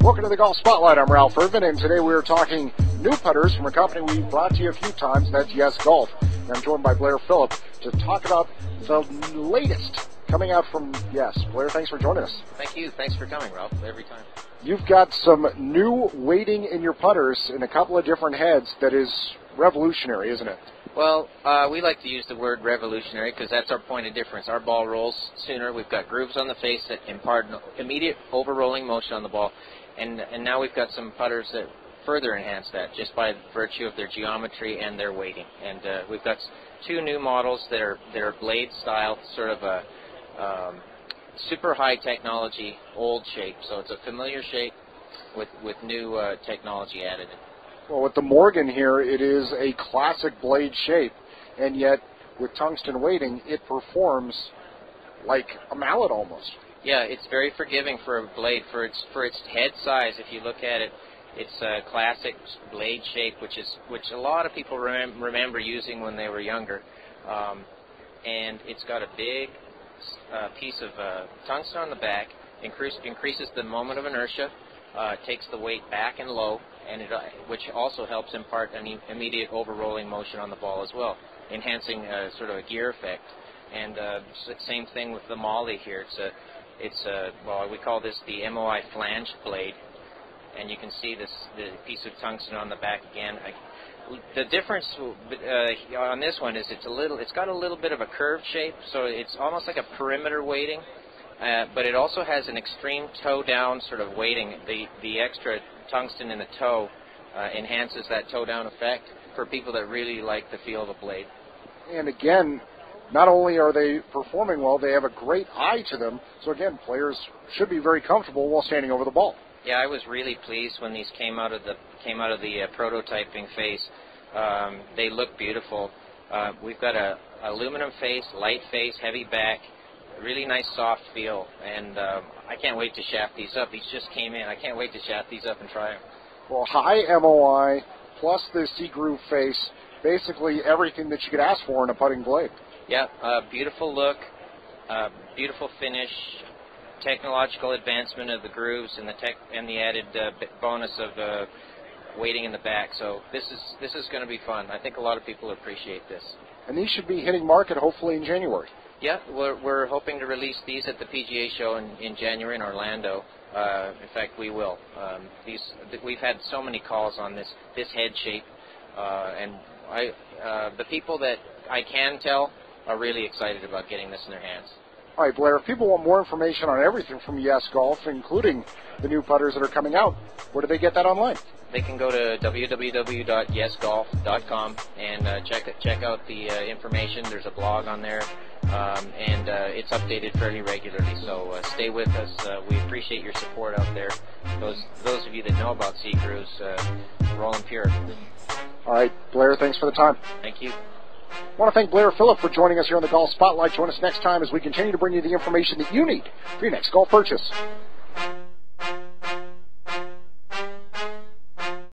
Welcome to the Golf Spotlight. I'm Ralph Irvin, and today we are talking new putters from a company we've brought to you a few times, that's Yes Golf. And I'm joined by Blair Phillips to talk about the latest coming out from Yes. Blair, thanks for joining us. Thank you. Thanks for coming, Ralph, every time. You've got some new weighting in your putters in a couple of different heads that is revolutionary, isn't it? Well, we like to use the word revolutionary because that's our point of difference. Our ball rolls sooner. We've got grooves on the face that impart immediate over-rolling motion on the ball. And now we've got some putters that further enhance that just by virtue of their geometry and their weighting. And we've got two new models that are blade style, sort of a super high technology, old shape. So it's a familiar shape with new technology added. Well, with the Morgan here, it is a classic blade shape, and yet with tungsten weighting, it performs like a mallet almost. Yeah, it's very forgiving for a blade for its head size. If you look at it, it's a classic blade shape, which a lot of people remember using when they were younger, and it's got a big piece of tungsten on the back. Increases the moment of inertia, takes the weight back and low, and which also helps impart an immediate over-rolling motion on the ball as well, enhancing sort of a gear effect. And same thing with the Molly here. Well, we call this the MOI flange blade, and you can see the piece of tungsten on the back again. The difference on this one is it's got a little bit of a curved shape, so it's almost like a perimeter weighting, but it also has an extreme toe down sort of weighting. The extra tungsten in the toe enhances that toe down effect for people that really like the feel of a blade. And again, not only are they performing well, they have a great eye to them. So again, players should be very comfortable while standing over the ball. Yeah, I was really pleased when these came out of the prototyping phase. They look beautiful. We've got a aluminum face, light face, heavy back, really nice soft feel, and I can't wait to shaft these up. These just came in. I can't wait to shaft these up and try them. Well, high MOI plus the C-Groove face, basically everything that you could ask for in a putting blade. Yeah, beautiful look, beautiful finish, technological advancement of the grooves and the added bonus of weighting in the back. So this is going to be fun. I think a lot of people appreciate this. And these should be hitting market hopefully in January. Yeah, we're hoping to release these at the PGA Show in January in Orlando. In fact, we will. We've had so many calls on this head shape, and the people that I can tell are really excited about getting this in their hands. All right, Blair, if people want more information on everything from Yes Golf, including the new putters that are coming out, where do they get that online? They can go to www.yesgolf.com and check out the information. There's a blog on there, and it's updated fairly regularly, so stay with us. We appreciate your support out there. Those of you that know about C-Grooves, rolling pure. All right, Blair, thanks for the time. Thank you. I want to thank Blair Phillips for joining us here on the Golf Spotlight. Join us next time as we continue to bring you the information that you need for your next golf purchase.